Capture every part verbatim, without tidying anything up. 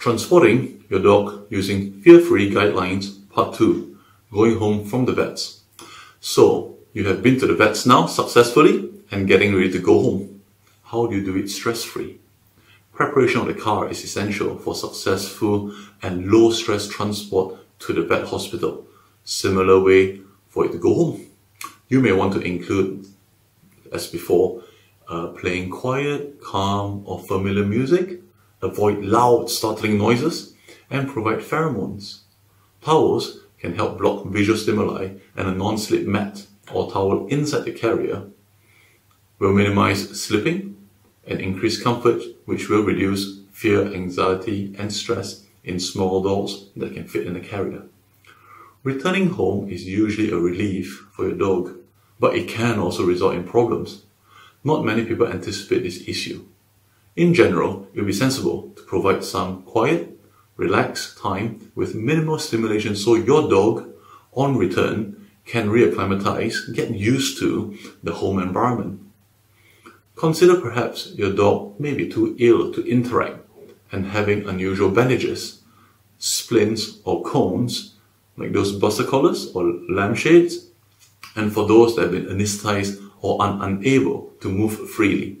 Transporting your dog using Fear-Free Guidelines Part two, Going Home from the Vets. So, you have been to the vets now successfully and getting ready to go home. How do you do it stress-free? Preparation of the car is essential for successful and low-stress transport to the vet hospital. Similar way for it to go home. You may want to include, as before, uh, playing quiet, calm or familiar music. Avoid loud, startling noises and provide pheromones. Towels can help block visual stimuli, and a non-slip mat or towel inside the carrier will minimize slipping and increase comfort, which will reduce fear, anxiety and stress in small dogs that can fit in the carrier. Returning home is usually a relief for your dog, but it can also result in problems. Not many people anticipate this issue. In general, it will be sensible to provide some quiet, relaxed time with minimal stimulation so your dog, on return, can reacclimatize, get used to the home environment. Consider perhaps your dog may be too ill to interact and having unusual bandages, splints or cones like those Buster collars or lampshades, and for those that have been anesthetized or are unable to move freely.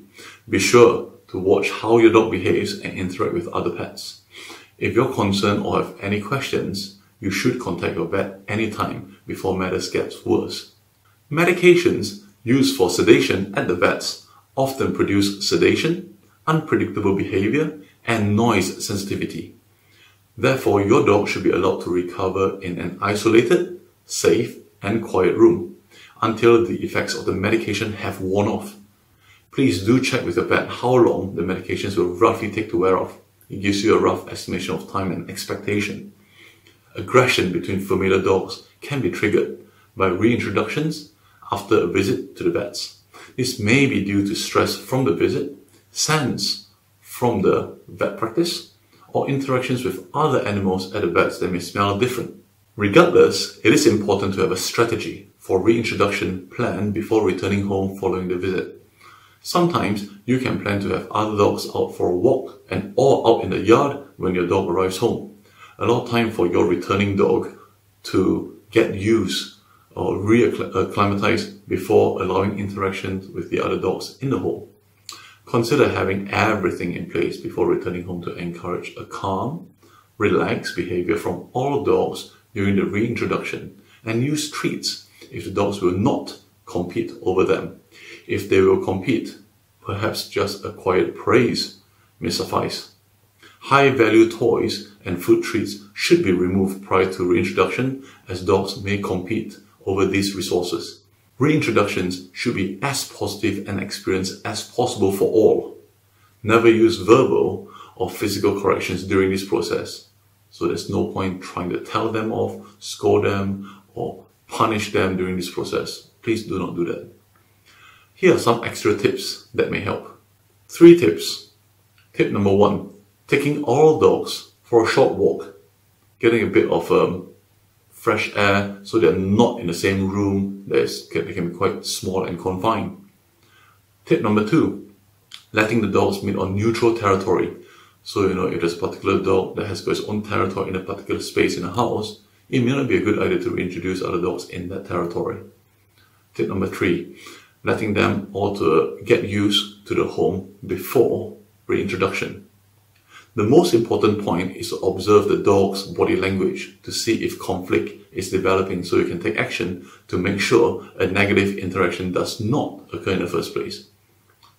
Be sure to watch how your dog behaves and interact with other pets. If you're concerned or have any questions, you should contact your vet anytime before matters gets worse. Medications used for sedation at the vets often produce sedation, unpredictable behavior, and noise sensitivity. Therefore, your dog should be allowed to recover in an isolated, safe, and quiet room until the effects of the medication have worn off. Please do check with your vet how long the medications will roughly take to wear off. It gives you a rough estimation of time and expectation. Aggression between familiar dogs can be triggered by reintroductions after a visit to the vets. This may be due to stress from the visit, scents from the vet practice, or interactions with other animals at the vets that may smell different. Regardless, it is important to have a strategy for reintroduction planned before returning home following the visit. Sometimes you can plan to have other dogs out for a walk and or out in the yard when your dog arrives home. Allow time for your returning dog to get used or reacclimatize before allowing interactions with the other dogs in the home. Consider having everything in place before returning home to encourage a calm, relaxed behavior from all dogs during the reintroduction, and use treats if the dogs will not compete over them. If they will compete, perhaps just a quiet praise may suffice. High-value toys and food treats should be removed prior to reintroduction, as dogs may compete over these resources. Reintroductions should be as positive an experience as possible for all. Never use verbal or physical corrections during this process, so there's no point trying to tell them off, scold them, or punish them during this process. Please do not do that. Here are some extra tips that may help. Three tips. Tip number one, taking all dogs for a short walk, getting a bit of um, fresh air so they're not in the same room. They can be quite small and confined. Tip number two, letting the dogs meet on neutral territory. So, you know, if there's a particular dog that has got its own territory in a particular space in a house, it may not be a good idea to reintroduce other dogs in that territory. Tip number three, letting them all to get used to the home before reintroduction. The most important point is to observe the dog's body language to see if conflict is developing, so you can take action to make sure a negative interaction does not occur in the first place.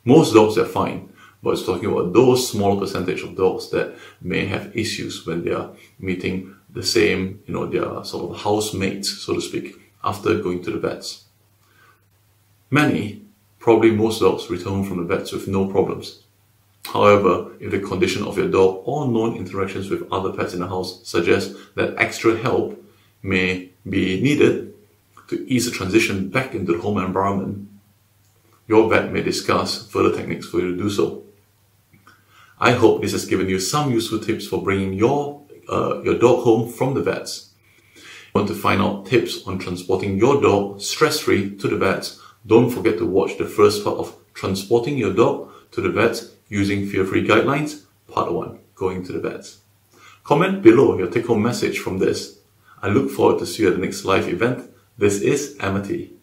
Most dogs are fine, but it's talking about those small percentage of dogs that may have issues when they are meeting the same, you know, their sort of housemates, so to speak, after going to the vets. Many, probably most dogs, return from the vets with no problems. However, if the condition of your dog or known interactions with other pets in the house suggests that extra help may be needed to ease the transition back into the home environment, your vet may discuss further techniques for you to do so. I hope this has given you some useful tips for bringing your, uh, your dog home from the vets. If you want to find out tips on transporting your dog stress-free to the vets, don't forget to watch the first part of Transporting Your Dog to the Vets Using Fear-Free Guidelines, Part one, Going to the Vets. Comment below your take-home message from this. I look forward to see you at the next live event. This is Amity.